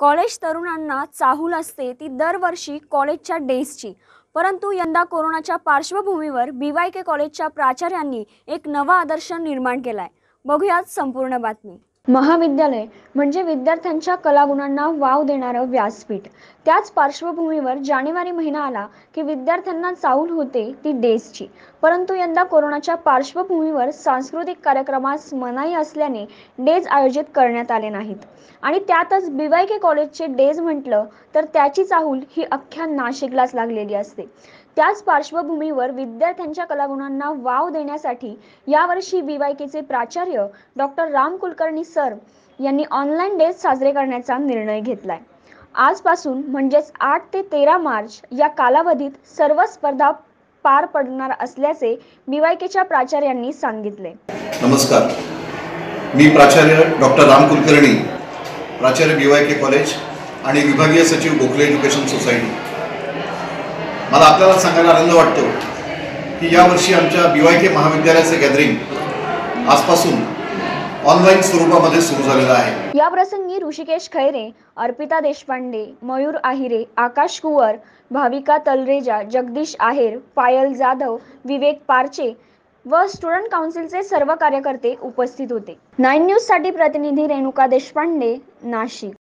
College तरुणांना चाहूल असते ती दरवर्षी कॉलेजच्या डेजची, परंतु यंदा कोरोनाच्या पार्श्वभूमीवर BYK कॉलेजच्या प्राचार्यांनी एक नवा आदर्श निर्माण केलाय। बघूयात संपूर्ण बातमी। महाविद्यालय म्हणजे विद्यार्थ्यांच्या कलागुणांना वाव देणारे व्यासपीठ। त्याच पार्श्वभूमीवर जानेवारी महिना आला की विद्यार्थ्यांना चाहूल होते ती डेजची, परंतु यंदा कोरोनाच्या पार्श्वभूमीवर सांस्कृतिक कार्यक्रमास मनाई असल्याने डेज आयोजित करण्यात आले नाहीत। आणि त्यातच BYK कॉलेजचे डेज म्हटलं तर त्याची चाहूल ही अख्ख्या नाशिकलाच लागलेली असते। त्याच पार्श्वभूमीवर विद्यार्थ्यांच्या कलागुणांना वाव देण्यासाठी यावर्षी BYKचे प्राचार्य डॉ राम कुलकर्णी सर यांनी ऑनलाईन डेज साजरे करण्याचा निर्णय घेतलाय। आजपासून म्हणजेच 8 ते 13 मार्च या कालावधीत सर्व स्पर्धा पार पडणार असल्याचे BYKच्या प्राचार्यांनी सांगितले। नमस्कार, मी प्राचार्य डॉ राम कुलकर्णी, प्राचार्य BYK कॉलेज आणि विभागीय सचिव गोखले एजुकेशन सोसायटी। मला आपल्याला सांगायला आनंद वाटतो की यावर्षी आमच्या BYK महाविद्यालयाचं गॅदरिंग आजपासून ऑनलाइन स्वरूपामध्ये सुरू झालेलं आहे। या प्रसंगी ऋषिकेश खैरे, अर्पिता देशपांडे, मयूर आहिरे, आकाश कुवर, भाविका तलरेजा, जगदीश आर, पायल जाधव, विवेक पार्चे व स्टुडंट काउन्सिलचे सर्व कार्यकर्ते उपस्थित होते। 9 न्यूजसाठी प्रतिनिधी रेणुका देशपांडे, नाशिक।